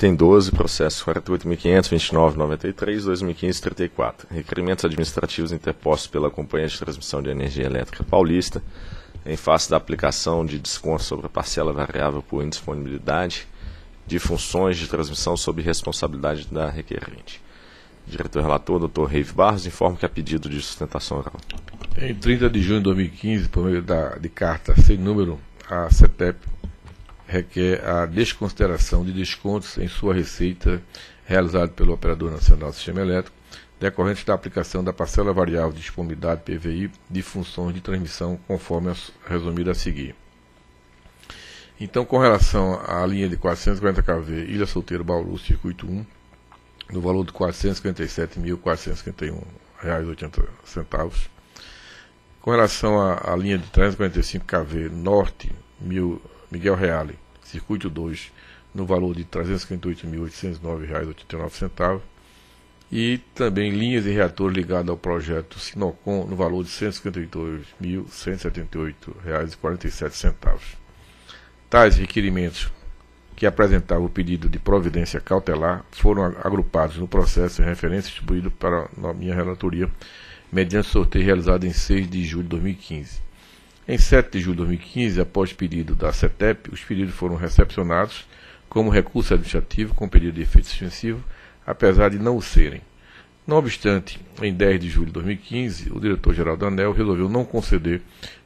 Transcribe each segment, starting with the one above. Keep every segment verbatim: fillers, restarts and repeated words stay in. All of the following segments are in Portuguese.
Item doze, processo quarenta e oito mil quinhentos, vinte e nove, noventa e três, dois mil e quinze, trinta e quatro. Requerimentos administrativos interpostos pela Companhia de Transmissão de Energia Elétrica Paulista em face da aplicação de desconto sobre a parcela variável por indisponibilidade de funções de transmissão sob responsabilidade da requerente. Diretor relator, doutor Reive Barros, informa que há pedido de sustentação oral. Em trinta de junho de dois mil e quinze, por meio da, de carta sem número, a CETEP requer a desconsideração de descontos em sua receita realizada pelo Operador Nacional do Sistema Elétrico, decorrente da aplicação da parcela variável de disponibilidade P V I de funções de transmissão, conforme resumido a seguir. Então, com relação à linha de quatrocentos e quarenta quilovolts, Ilha Solteiro, Bauru, Circuito um, no valor de quatrocentos e cinquenta e sete mil, quatrocentos e cinquenta e um reais e oitenta centavos. Com relação à, à linha de trezentos e quarenta e cinco quilovolts, Norte, mil, Miguel Reale, Circuito dois, no valor de trezentos e cinquenta e oito mil, oitocentos e nove reais e oitenta e nove centavos. E também linhas e reatores ligados ao projeto Sinocom, no valor de cento e cinquenta e dois mil, cento e setenta e oito reais e quarenta e sete centavos. Tais requerimentos que apresentavam o pedido de providência cautelar foram agrupados no processo em referência distribuído para a minha relatoria, mediante sorteio realizado em seis de julho de dois mil e quinze. Em sete de julho de dois mil e quinze, após pedido da CETEP, os pedidos foram recepcionados como recurso administrativo com pedido de efeito suspensivo, apesar de não o serem. Não obstante, em dez de julho de dois mil e quinze, o diretor-geral da ANEEL resolveu não conceder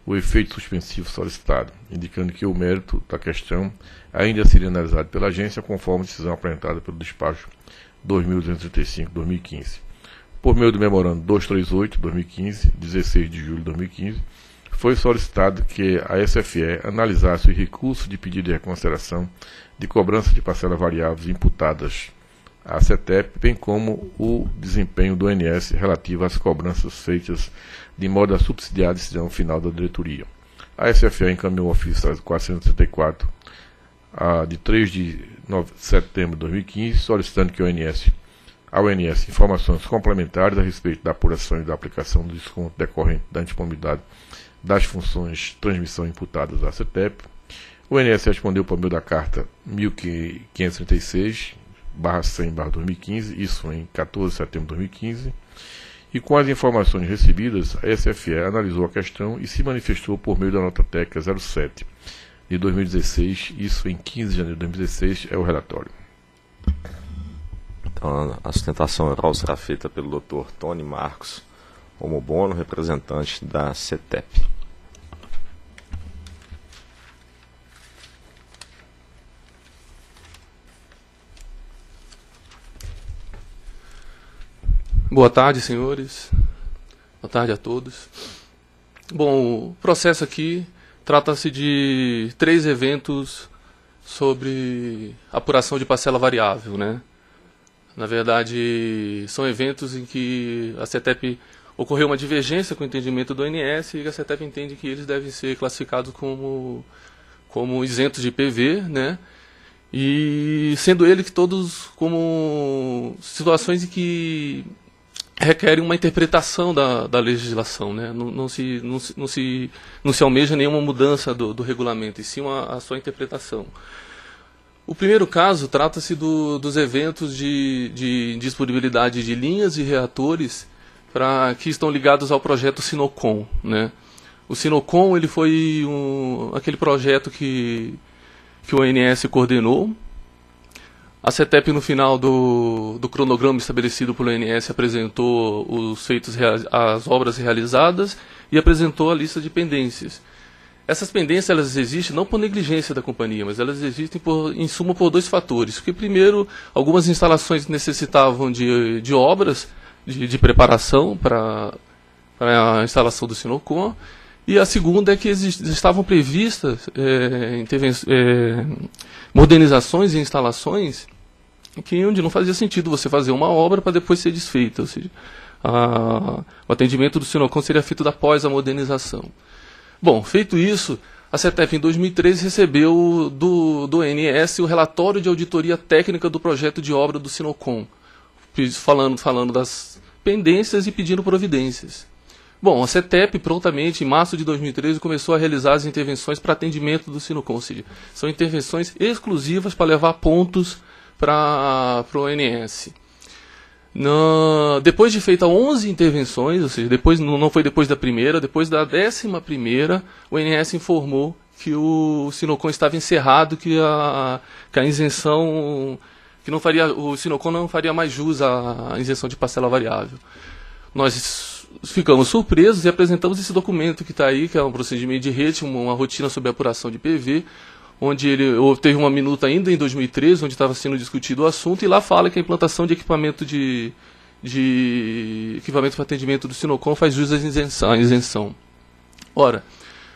o efeito suspensivo solicitado, indicando que o mérito da questão ainda seria analisado pela agência, conforme decisão apresentada pelo despacho dois mil duzentos e trinta e cinco, dois mil e quinze. Por meio do memorando duzentos e trinta e oito, dois mil e quinze, dezesseis de julho de dois mil e quinze, foi solicitado que a S F E analisasse os recursos de pedido de reconsideração de cobrança de parcelas variáveis imputadas a CETEP, bem como o desempenho do O N S relativo às cobranças feitas de modo a subsidiar a decisão final da diretoria. A S F E encaminhou o ofício quatrocentos e trinta e quatro, de três de setembro de dois mil e quinze, solicitando que o O N S, a O N S informações complementares a respeito da apuração e da aplicação do desconto decorrente da indisponibilidade das funções de transmissão imputadas à CETEP. O O N S respondeu por meio da carta mil quinhentos e trinta e seis barra cem barra dois mil e quinze, isso em quatorze de setembro de dois mil e quinze, e com as informações recebidas, a S F E analisou a questão e se manifestou por meio da nota técnica zero sete de dois mil e dezesseis, isso em quinze de janeiro de dois mil e dezesseis, é o relatório. Então, a sustentação oral será feita pelo doutor Tony Marcos, Homobono, representante da CETEP. Boa tarde, senhores. Boa tarde a todos. Bom, o processo aqui trata-se de três eventos sobre apuração de parcela variável, né? Na verdade, são eventos em que a CETEP ocorreu uma divergência com o entendimento do O N S e a CETEP entende que eles devem ser classificados como, como isentos de P V, né? E sendo ele que todos como situações em que requerem uma interpretação da, da legislação, né? Não, não, se, não, se, não, se, não se almeja nenhuma mudança do, do regulamento, e sim uma, a sua interpretação. O primeiro caso trata-se do, dos eventos de, de disponibilidade de linhas e reatores pra, que estão ligados ao projeto Sinocom, né? O Sinocom, ele foi um, aquele projeto que, que o O N S coordenou. A CETEP, no final do, do cronograma estabelecido pelo O N S, apresentou os feitos, as obras realizadas e apresentou a lista de pendências. Essas pendências, elas existem não por negligência da companhia, mas elas existem, por, em suma, por dois fatores. Porque, primeiro, algumas instalações necessitavam de, de obras, de, de preparação para a instalação do Sinocom. E a segunda é que estavam previstas é, é, modernizações e instalações que onde não fazia sentido você fazer uma obra para depois ser desfeita, ou seja, a, o atendimento do Sinocom seria feito após a modernização. Bom, feito isso, a CETEP em dois mil e treze recebeu do, do O N S o relatório de auditoria técnica do projeto de obra do Sinocom, falando, falando das pendências e pedindo providências. Bom, a CETEP prontamente, em março de dois mil e treze, começou a realizar as intervenções para atendimento do Sinocom. São intervenções exclusivas para levar pontos para o O N S. Na, depois de feita onze intervenções, ou seja, depois, não foi depois da primeira, depois da décima primeira, o O N S informou que o Sinocom estava encerrado, que a, que a isenção, que não faria, o Sinocom não faria mais jus à isenção de parcela variável. Nós ficamos surpresos e apresentamos esse documento que está aí, que é um procedimento de rede, uma rotina sobre apuração de P V, onde ele teve uma minuta ainda em dois mil e treze, onde estava sendo discutido o assunto, e lá fala que a implantação de equipamento de, de equipamento para atendimento do Sinocom faz jus à isenção. Ora,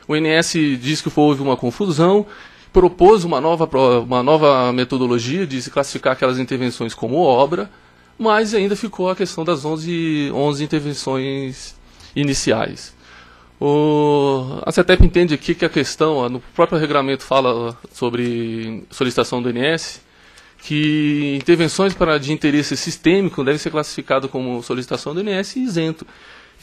o O N S diz que houve uma confusão, propôs uma nova, uma nova metodologia de se classificar aquelas intervenções como obra, mas ainda ficou a questão das onze, onze intervenções iniciais. O, a CETEP entende aqui que a questão, no próprio regulamento fala sobre solicitação do O N S, que intervenções para, de interesse sistêmico devem ser classificadas como solicitação do O N S e isento,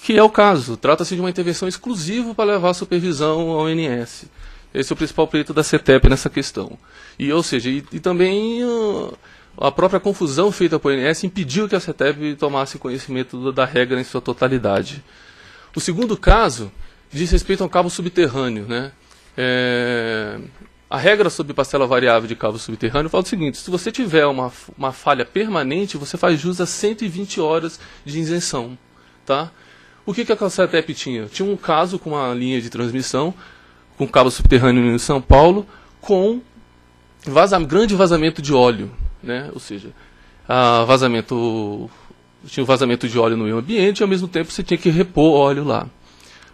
que é o caso. Trata-se de uma intervenção exclusiva para levar a supervisão ao O N S. Esse é o principal pleito da CETEP nessa questão. E, ou seja, e, e também a própria confusão feita por O N S impediu que a CETEP tomasse conhecimento da regra em sua totalidade. O segundo caso diz respeito a um cabo subterrâneo, né? É, a regra sobre parcela variável de cabo subterrâneo fala o seguinte: se você tiver uma, uma falha permanente, você faz jus a cento e vinte horas de isenção, tá? O que, que a CETEP tinha? Tinha um caso com uma linha de transmissão, com cabo subterrâneo em São Paulo, com vaza, grande vazamento de óleo, né? Ou seja, a vazamento... tinha um vazamento de óleo no meio ambiente e, ao mesmo tempo, você tinha que repor óleo lá.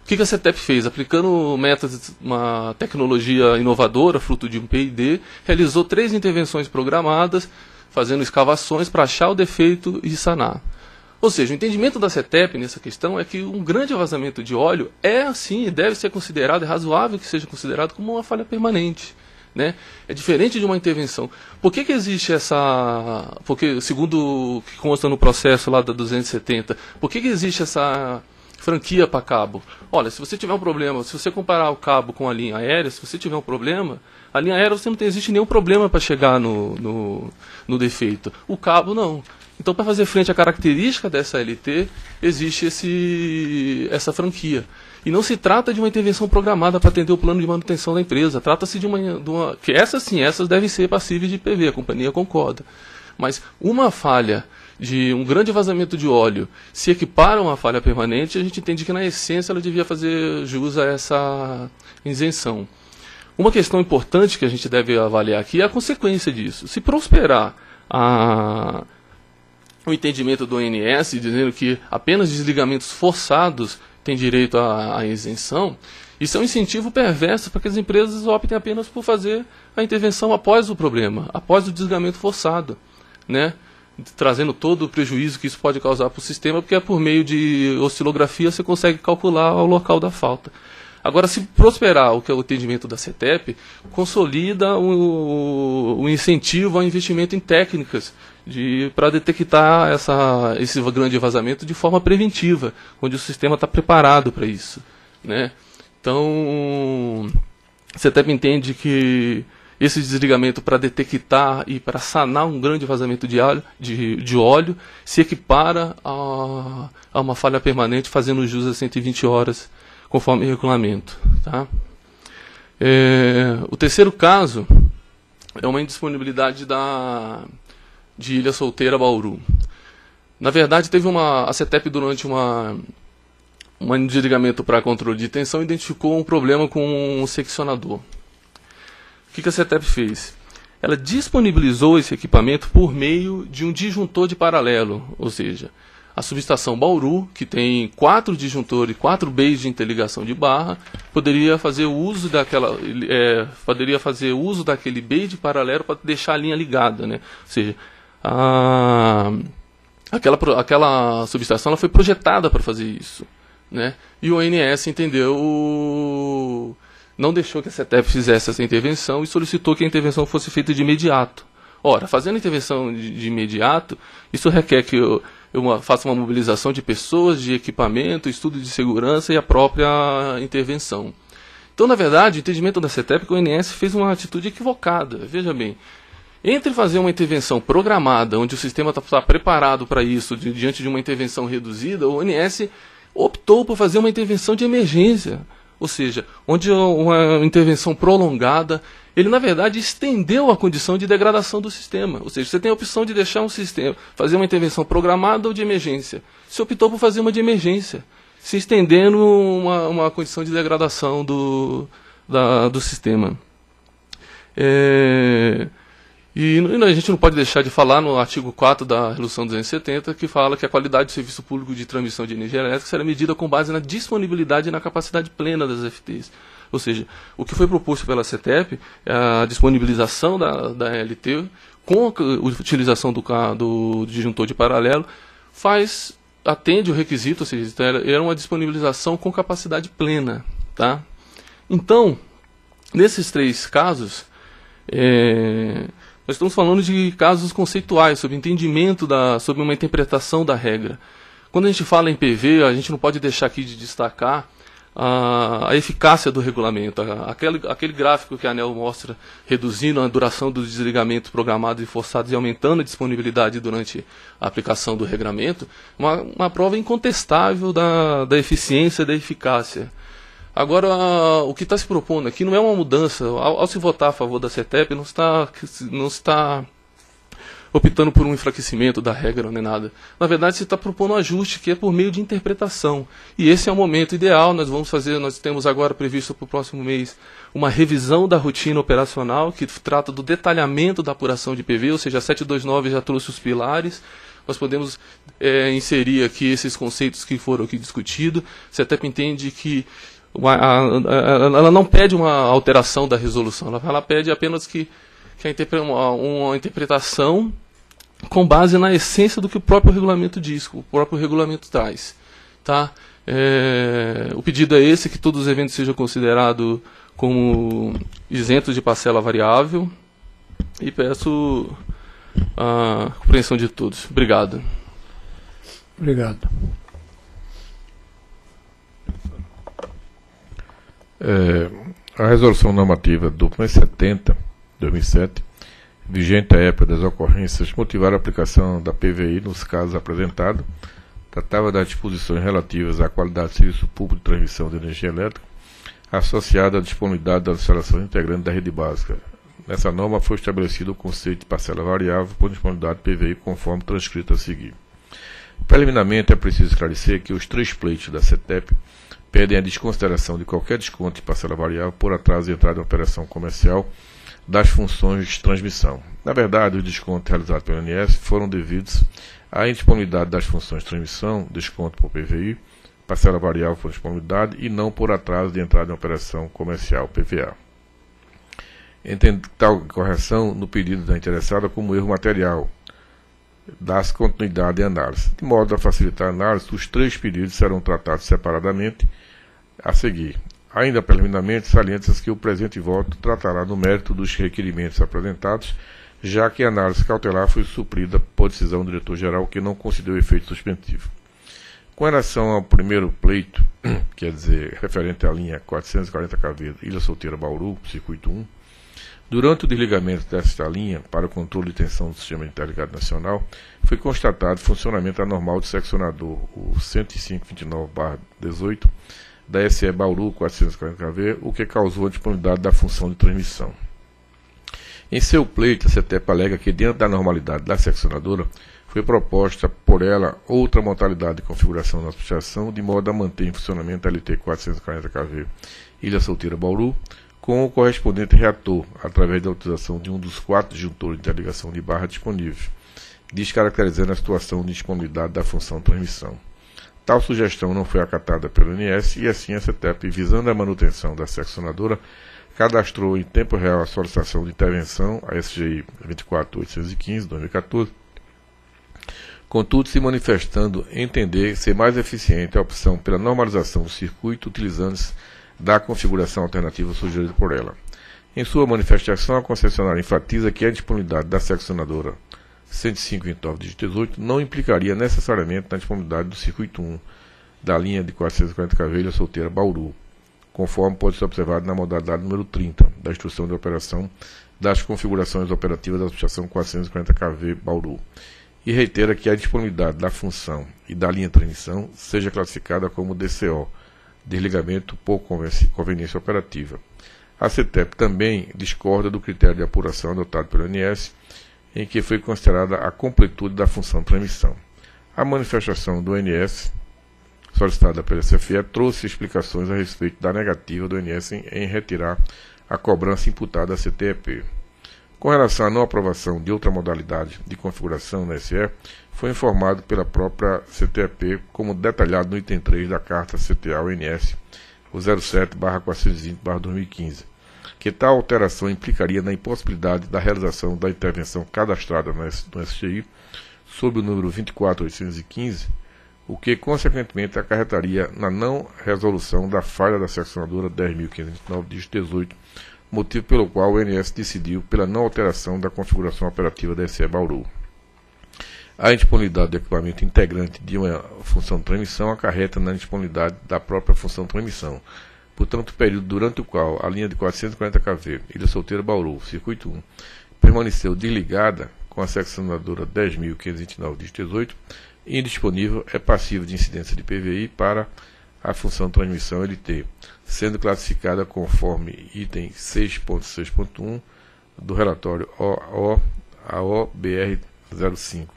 O que a CETEP fez? Aplicando metas, uma tecnologia inovadora, fruto de um P I D, realizou três intervenções programadas, fazendo escavações para achar o defeito e sanar. Ou seja, o entendimento da CETEP nessa questão é que um grande vazamento de óleo é, assim, e deve ser considerado, é razoável que seja considerado como uma falha permanente, né? É diferente de uma intervenção. Por que que existe essa... Porque, segundo o que consta no processo lá da duzentos e setenta, por que que existe essa franquia para cabo? Olha, se você tiver um problema, se você comparar o cabo com a linha aérea, se você tiver um problema, a linha aérea você não tem, existe nenhum problema para chegar no, no, no defeito. O cabo, não. Então, para fazer frente à característica dessa L T, existe esse, essa franquia. E não se trata de uma intervenção programada para atender o plano de manutenção da empresa. Trata-se de uma, de uma... que essas sim, essas devem ser passíveis de P V, a companhia concorda. Mas uma falha de um grande vazamento de óleo se equipara a uma falha permanente, a gente entende que na essência ela devia fazer jus a essa isenção. Uma questão importante que a gente deve avaliar aqui é a consequência disso. Se prosperar a... o entendimento do O N S, dizendo que apenas desligamentos forçados tem direito à, à isenção, isso é um incentivo perverso para que as empresas optem apenas por fazer a intervenção após o problema, após o desligamento forçado, né? Trazendo todo o prejuízo que isso pode causar para o sistema, porque é por meio de oscilografia você consegue calcular o local da falta. Agora, se prosperar o que é o atendimento da CETEP, consolida o, o incentivo ao investimento em técnicas de, para detectar essa, esse grande vazamento de forma preventiva, onde o sistema está preparado para isso, né? Então, a CETEP entende que esse desligamento para detectar e para sanar um grande vazamento de óleo, de, de óleo se equipara a, a uma falha permanente, fazendo jus a cento e vinte horas conforme o regulamento, tá? É, o terceiro caso é uma indisponibilidade da, de Ilha Solteira, Bauru. Na verdade, teve uma, a CETEP, durante uma, um desligamento para controle de tensão, identificou um problema com um seccionador. O que, que a CETEP fez? Ela disponibilizou esse equipamento por meio de um disjuntor de paralelo, ou seja, a subestação Bauru, que tem quatro disjuntores, quatro bays de interligação de barra, poderia fazer uso daquela, é, poderia fazer uso daquele bay de paralelo para deixar a linha ligada, né? Ou seja, a, aquela, aquela subestação ela foi projetada para fazer isso, né? E o O N S entendeu, não deixou que a CETEP fizesse essa intervenção e solicitou que a intervenção fosse feita de imediato. Ora, fazendo a intervenção de, de imediato, isso requer que eu, eu faça uma mobilização de pessoas, de equipamento, estudo de segurança e a própria intervenção. Então, na verdade, o entendimento da CETEP é que o O N S fez uma atitude equivocada. Veja bem, Entre fazer uma intervenção programada, onde o sistema está preparado para isso, de, diante de uma intervenção reduzida, o O N S optou por fazer uma intervenção de emergência. Ou seja, onde uma intervenção prolongada, ele na verdade estendeu a condição de degradação do sistema. Ou seja, você tem a opção de deixar um sistema, fazer uma intervenção programada ou de emergência. Você optou por fazer uma de emergência, se estendendo uma, uma condição de degradação do, da, do sistema. É... E a gente não pode deixar de falar no artigo quatro da Resolução duzentos e setenta, que fala que a qualidade do serviço público de transmissão de energia elétrica será medida com base na disponibilidade e na capacidade plena das F T Is. Ou seja, o que foi proposto pela C E T E P, a disponibilização da, da E L T com a utilização do, do disjuntor de paralelo, faz, atende o requisito, ou seja, era uma disponibilização com capacidade plena. Tá? Então, nesses três casos... É... Nós estamos falando de casos conceituais, sobre entendimento, da, sobre uma interpretação da regra. Quando a gente fala em P V, a gente não pode deixar aqui de destacar a, a eficácia do regulamento. Aquele, aquele gráfico que a ANEEL mostra, reduzindo a duração dos desligamentos programados e forçados e aumentando a disponibilidade durante a aplicação do regramento, uma, uma prova incontestável da, da eficiência e da eficácia. Agora, o que está se propondo aqui não é uma mudança. Ao, ao se votar a favor da C E T E P, não está, não está optando por um enfraquecimento da regra nem nada. Na verdade, se está propondo um ajuste que é por meio de interpretação. E esse é o momento ideal. Nós vamos fazer, nós temos agora previsto para o próximo mês uma revisão da rotina operacional, que trata do detalhamento da apuração de P V, ou seja, a setecentos e vinte e nove já trouxe os pilares. Nós podemos é, inserir aqui esses conceitos que foram aqui discutidos. C E T E P entende que ela não pede uma alteração da resolução, ela pede apenas que, que uma interpretação com base na essência do que o próprio regulamento diz, o próprio regulamento traz. Tá? É, o pedido é esse, que todos os eventos sejam considerados como isentos de parcela variável, e peço a compreensão de todos. Obrigado. Obrigado. É, a resolução normativa duzentos e setenta, dois mil e sete, vigente à época das ocorrências, motivaram a aplicação da P V I nos casos apresentados, tratava das disposições relativas à qualidade do serviço público de transmissão de energia elétrica, associada à disponibilidade da instalação integrante da rede básica. Nessa norma foi estabelecido o conceito de parcela variável por disponibilidade de P V I, conforme transcrito a seguir. Preliminarmente, é preciso esclarecer que os três pleitos da C E T E P pedem a desconsideração de qualquer desconto de parcela variável por atraso de entrada em operação comercial das funções de transmissão. Na verdade, os descontos realizados pelo O N S foram devidos à indisponibilidade das funções de transmissão, desconto por P V I, parcela variável por disponibilidade e não por atraso de entrada em operação comercial, P V A. Entende tal correção no pedido da interessada como erro material, dá-se continuidade à análise. De modo a facilitar a análise, os três pedidos serão tratados separadamente a seguir. Ainda preliminarmente, salienta-se que o presente voto tratará no mérito dos requerimentos apresentados, já que a análise cautelar foi suprida por decisão do diretor-geral, que não concedeu efeito suspensivo. Com relação ao primeiro pleito, quer dizer, referente à linha quatrocentos e quarenta quilovolts, Ilha Solteira Bauru, Circuito um, durante o desligamento desta linha para o controle de tensão do Sistema Interligado Nacional, foi constatado funcionamento anormal do seccionador, o cento e cinco ponto vinte e nove barra dezoito, da S E Bauru quatrocentos e quarenta quilovolts, o que causou a disponibilidade da função de transmissão. Em seu pleito, a C E T E P alega que, dentro da normalidade da seccionadora, foi proposta por ela outra modalidade de configuração da associação, de modo a manter em funcionamento a L T quatrocentos e quarenta quilovolts Ilha Solteira Bauru, com o correspondente reator, através da utilização de um dos quatro disjuntores de interligação de barra disponíveis, descaracterizando a situação de disponibilidade da função transmissão. Tal sugestão não foi acatada pelo O N S e assim a C E T E P, visando a manutenção da seccionadora, cadastrou em tempo real a solicitação de intervenção, a S G I vinte e quatro mil oitocentos e quinze, dois mil e quatorze, contudo se manifestando entender ser mais eficiente a opção pela normalização do circuito, utilizando-se da configuração alternativa sugerida por ela. Em sua manifestação, a concessionária enfatiza que a disponibilidade da seccionadora cento e cinco ponto vinte e nove barra dezoito não implicaria necessariamente na disponibilidade do circuito um da linha de quatrocentos e quarenta quilovolts Solteira Bauru, conforme pode ser observado na modalidade número trinta da instrução de operação das configurações operativas da subestação quatrocentos e quarenta quilovolts Bauru, e reitera que a disponibilidade da função e da linha de transmissão seja classificada como D C O, desligamento por conveniência operativa. A CETEP também discorda do critério de apuração adotado pelo O N S, em que foi considerada a completude da função de transmissão. A manifestação do O N S, solicitada pela S F E, trouxe explicações a respeito da negativa do O N S em, em retirar a cobrança imputada à C T E P. Com relação à não aprovação de outra modalidade de configuração na S E, foi informado pela própria C T E P, como detalhado no item três da Carta C T A O N S, o zero sete barra quatrocentos e vinte barra dois mil e quinze, que tal alteração implicaria na impossibilidade da realização da intervenção cadastrada no S G I sob o número vinte e quatro mil oitocentos e quinze, o que, consequentemente, acarretaria na não resolução da falha da seccionadora dez mil quinhentos e vinte e nove, dígito dezoito, motivo pelo qual o O N S decidiu pela não alteração da configuração operativa da S E Bauru. A indisponibilidade do equipamento integrante de uma função de transmissão acarreta na indisponibilidade da própria função de transmissão. Portanto, o período durante o qual a linha de quatrocentos e quarenta quilovolts, Ilha Solteira Bauru, Circuito um, permaneceu desligada com a seccionadora dez mil quinhentos e vinte e nove, dígito dezoito, indisponível, é passível de incidência de P V I para a função de transmissão L T, sendo classificada conforme item seis ponto seis ponto um do relatório O O A O B R zero cinco.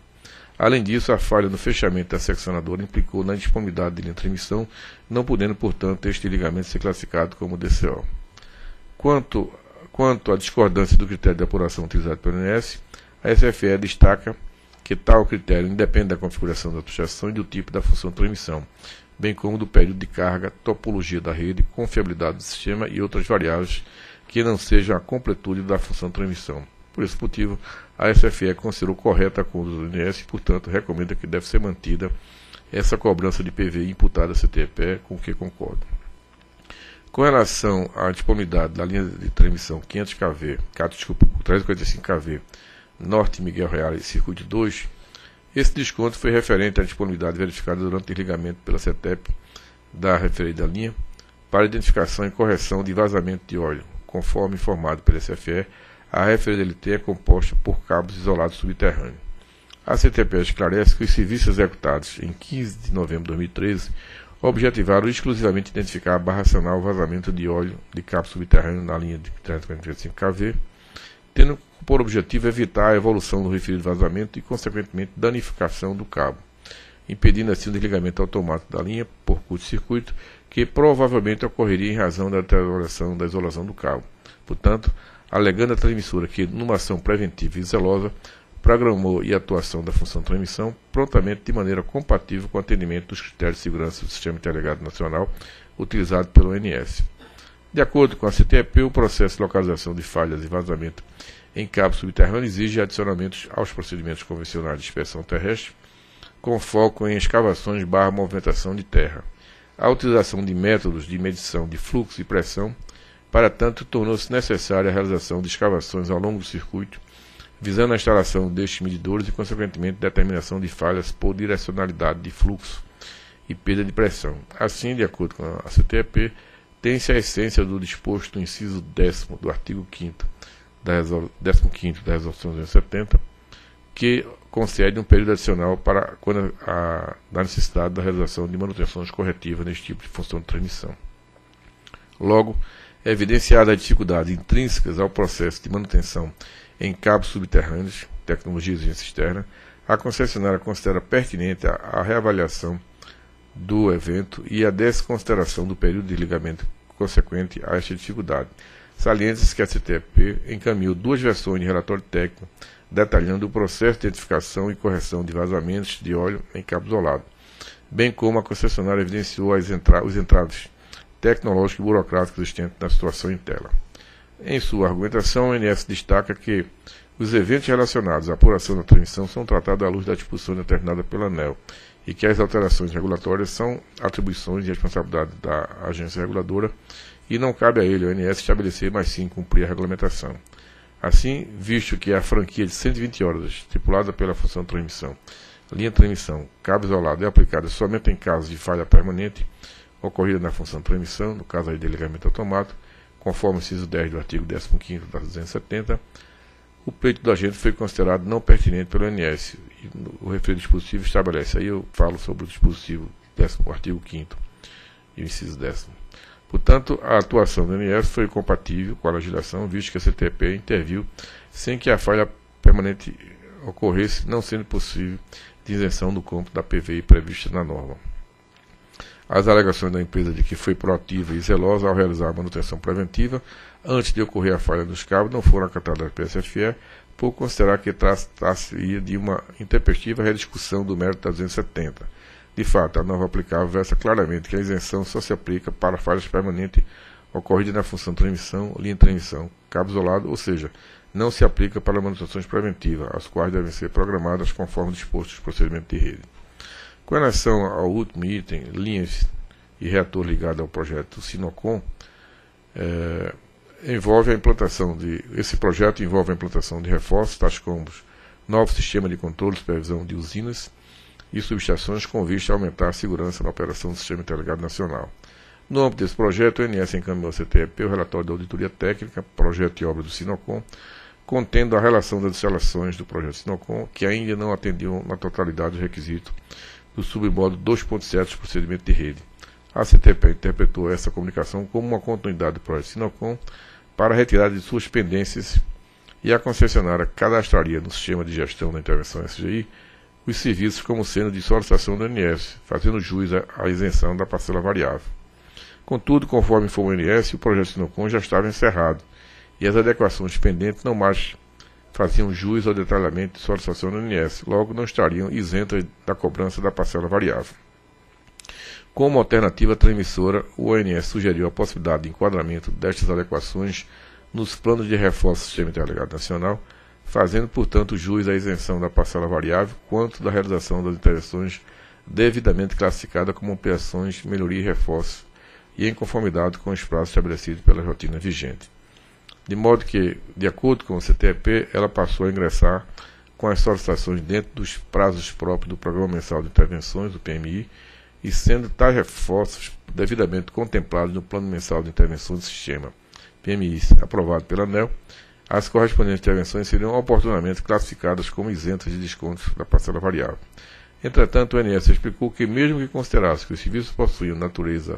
Além disso, a falha no fechamento da seccionadora implicou na indisponibilidade de linha de transmissão, não podendo, portanto, este ligamento ser classificado como D C O. Quanto, quanto à discordância do critério de apuração utilizado pelo O N S, a S F E destaca que tal critério independe da configuração da subestação e do tipo da função de transmissão, bem como do período de carga, topologia da rede, confiabilidade do sistema e outras variáveis que não sejam a completude da função de transmissão. Por esse motivo, a S F E considerou correta a conduta do O N S e, portanto, recomenda que deve ser mantida essa cobrança de P V I imputada à C T E P, com o que concordo. Com relação à disponibilidade da linha de transmissão quinhentos quilovolts, desculpa, trezentos e quarenta e cinco quilovolts, Norte Miguel Reale, Circuito dois, esse desconto foi referente à disponibilidade verificada durante o desligamento pela C E T E P da referida linha para identificação e correção de vazamento de óleo. Conforme informado pela S F E, a referida L T é composta por cabos isolados subterrâneos. A C T E P esclarece que os serviços executados em quinze de novembro de dois mil e treze objetivaram exclusivamente identificar a barra racional vazamento de óleo de cabo subterrâneo na linha de trezentos e quarenta e cinco quilovolts, tendo por objetivo evitar a evolução do referido vazamento e, consequentemente, danificação do cabo, impedindo assim o desligamento automático da linha por curto-circuito, que provavelmente ocorreria em razão da deterioração da isolação do cabo. Portanto, alegando a transmissora que, numa ação preventiva e zelosa, programou e a atuação da função de transmissão prontamente de maneira compatível com o atendimento dos critérios de segurança do Sistema Interligado Nacional utilizado pelo O N S. De acordo com a C T E P, o processo de localização de falhas e vazamento em cabo subterrâneo exige adicionamentos aos procedimentos convencionais de inspeção terrestre, com foco em escavações barra movimentação de terra. A utilização de métodos de medição de fluxo e pressão, para tanto, tornou-se necessária a realização de escavações ao longo do circuito, visando a instalação destes medidores e, consequentemente, determinação de falhas por direcionalidade de fluxo e perda de pressão. Assim, de acordo com a C T E P, tem-se a essência do disposto no inciso décimo do artigo quinto da décimo quinto da Resolução duzentos e setenta, que concede um período adicional para quando a, a necessidade da realização de manutenções corretivas neste tipo de função de transmissão. Logo, é evidenciada a dificuldade intrínsecas ao processo de manutenção em cabos subterrâneos, tecnologia de exigência externa, a concessionária considera pertinente a, a reavaliação do evento e a desconsideração do período de ligamento consequente a esta dificuldade. Salienta-se que a C T E P encaminhou duas versões de relatório técnico detalhando o processo de identificação e correção de vazamentos de óleo em cabo isolado, bem como a concessionária evidenciou as entra os entraves tecnológicos e burocráticos existentes na situação em tela. Em sua argumentação, a O N S destaca que os eventos relacionados à apuração da transmissão são tratados à luz da disposição determinada pela ANEEL e que as alterações regulatórias são atribuições e responsabilidade da agência reguladora e não cabe a ele, o O N S, estabelecer, mas sim cumprir a regulamentação. Assim, visto que a franquia de cento e vinte horas estipulada pela função de transmissão, linha de transmissão, cabo isolado é aplicada somente em caso de falha permanente ocorrida na função de transmissão, no caso aí de ligamento automático, conforme o inciso dez do artigo décimo quinto da duzentos e setenta, o pleito do agente foi considerado não pertinente pelo O N S. E o referido dispositivo estabelece. Aí eu falo sobre o dispositivo décimo, o artigo quinto e o inciso décimo. Portanto, a atuação do O N S foi compatível com a legislação, visto que a C T P interviu sem que a falha permanente ocorresse, não sendo possível de isenção do cômputo da P V I prevista na norma. As alegações da empresa de que foi proativa e zelosa ao realizar a manutenção preventiva antes de ocorrer a falha dos cabos não foram acatadas pela S F E, por considerar que tratasse de uma intempestiva rediscussão do mérito da duzentos e setenta. De fato, a norma aplicável versa claramente que a isenção só se aplica para falhas permanentes ocorridas na função transmissão, linha de transmissão, cabo isolado, ou seja, não se aplica para manutenções preventivas, as quais devem ser programadas conforme disposto os procedimentos de rede. Com relação ao último item, linhas e reator ligado ao projeto Sinocom, é, envolve a implantação de, esse projeto envolve a implantação de reforços, tais como novo sistema de controle e supervisão de usinas e subestações com vista a aumentar a segurança na operação do Sistema Interligado Nacional. No âmbito desse projeto, o O N S encaminhou ao C T E P o relatório da auditoria técnica, projeto e obra do Sinocom, contendo a relação das instalações do projeto Sinocom, que ainda não atendiam na totalidade os requisitos do submódulo dois ponto sete do procedimento de rede. A C T E P interpretou essa comunicação como uma continuidade do projeto Sinocom para a retirada de suas pendências, e a concessionária cadastraria no sistema de gestão da intervenção S G I os serviços como sendo de solicitação do O N S, fazendo jus à isenção da parcela variável. Contudo, conforme informou o O N S, o projeto Sinocom já estava encerrado e as adequações pendentes não mais faziam jus ao detalhamento de solicitação do O N S, logo não estariam isentas da cobrança da parcela variável. Como alternativa transmissora, o O N S sugeriu a possibilidade de enquadramento destas adequações nos planos de reforço do Sistema Interligado Nacional, fazendo, portanto, jus à isenção da parcela variável quanto da realização das intervenções devidamente classificadas como operações, melhoria e reforço, e em conformidade com os prazos estabelecidos pela rotina vigente. De modo que, de acordo com o C T E P, ela passou a ingressar com as solicitações dentro dos prazos próprios do Programa Mensal de Intervenções, do P M I, e sendo tais reforços devidamente contemplados no Plano Mensal de Intervenções do Sistema, P M I, aprovado pela ANEEL, as correspondentes intervenções seriam oportunamente classificadas como isentas de descontos da parcela variável. Entretanto, o O N S explicou que, mesmo que considerasse que os serviços possuíam natureza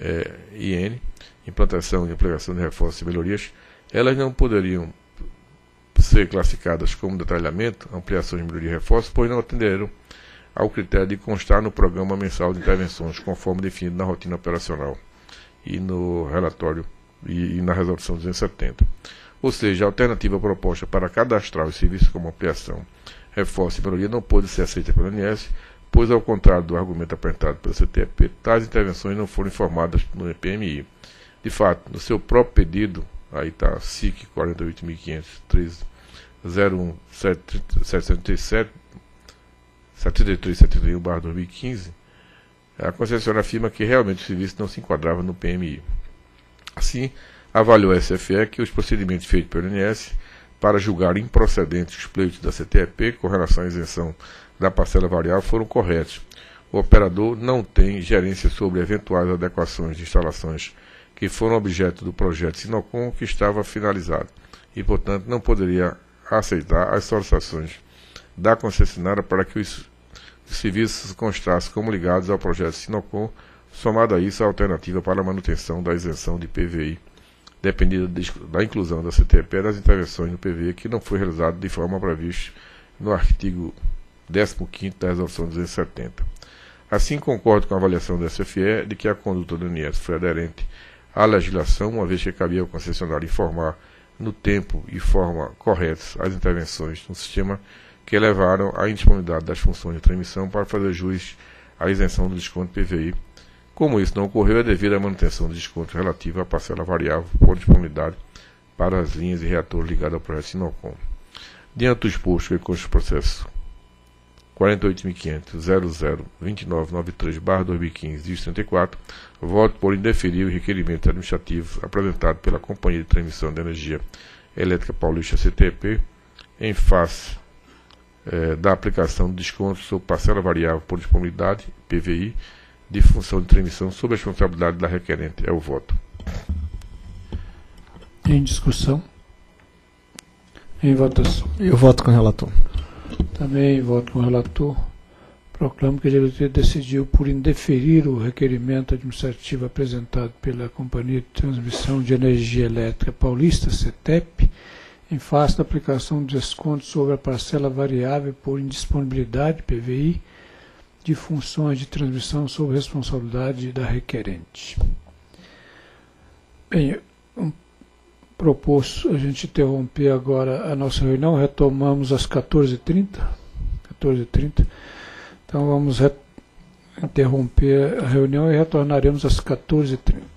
É, I N, implantação e aplicação de reforços e melhorias, elas não poderiam ser classificadas como detalhamento, ampliações, melhorias e reforços, pois não atenderam ao critério de constar no Programa Mensal de Intervenções, conforme definido na rotina operacional e no relatório e, e na resolução duzentos e setenta. Ou seja, a alternativa proposta para cadastrar os serviços como ampliação, reforço e melhoria não pôde ser aceita pelo O N S, pois, ao contrário do argumento apresentado pela C T E P, tais intervenções não foram informadas no P M I. De fato, no seu próprio pedido, aí está S I C quarenta e oito mil quinhentos, zero um, setecentos e trinta e sete, setenta e três setenta e um, barra dois mil e quinze, a concessionária afirma que realmente o serviço não se enquadrava no P M I. Assim, avaliou a S F E que os procedimentos feitos pelo O N S para julgar improcedentes os pleitos da C T E P com relação à isenção da parcela variável foram corretos. O operador não tem gerência sobre eventuais adequações de instalações que foram objeto do projeto Sinocom, que estava finalizado, e, portanto, não poderia aceitar as solicitações da concessionária para que os serviços constassem como ligados ao projeto Sinocom, somado a isso a alternativa para a manutenção da isenção de P V I, dependida da inclusão da C T E P das intervenções no P V I, que não foi realizado de forma prevista no artigo décimo quinto da resolução duzentos e setenta. Assim, concordo com a avaliação da S F E de que a conduta do O N S foi aderente à legislação, uma vez que cabia ao concessionário informar no tempo e forma corretos as intervenções no sistema que levaram à indisponibilidade das funções de transmissão para fazer jus à isenção do desconto P V I. Como isso não ocorreu, é devido à manutenção do desconto relativo à parcela variável por disponibilidade para as linhas e reatores ligados ao projeto Sinocom. Diante do exposto que consta o processo quarenta e oito mil quinhentos, zero zero, dois nove nove três, barra dois mil e quinze, dígito trinta e quatro, voto por indeferir os requerimentos administrativos apresentados pela Companhia de Transmissão de Energia Elétrica Paulista, C T E P, em face eh, da aplicação de descontos sobre parcela variável por disponibilidade, P V I, de função de transmissão sob a responsabilidade da requerente. É o voto. Em discussão? Em votação? Eu voto com o relator. Também voto com o relator. Proclamo que a diretoria decidiu por indeferir o requerimento administrativo apresentado pela Companhia de Transmissão de Energia Elétrica Paulista, CETEP, em face da aplicação de desconto sobre a parcela variável por indisponibilidade, P V I, de funções de transmissão sob responsabilidade da requerente. Bem, um, propôs a gente interromper agora a nossa reunião, retomamos às quatorze e trinta. Então vamos interromper a reunião e retornaremos às quatorze e trinta.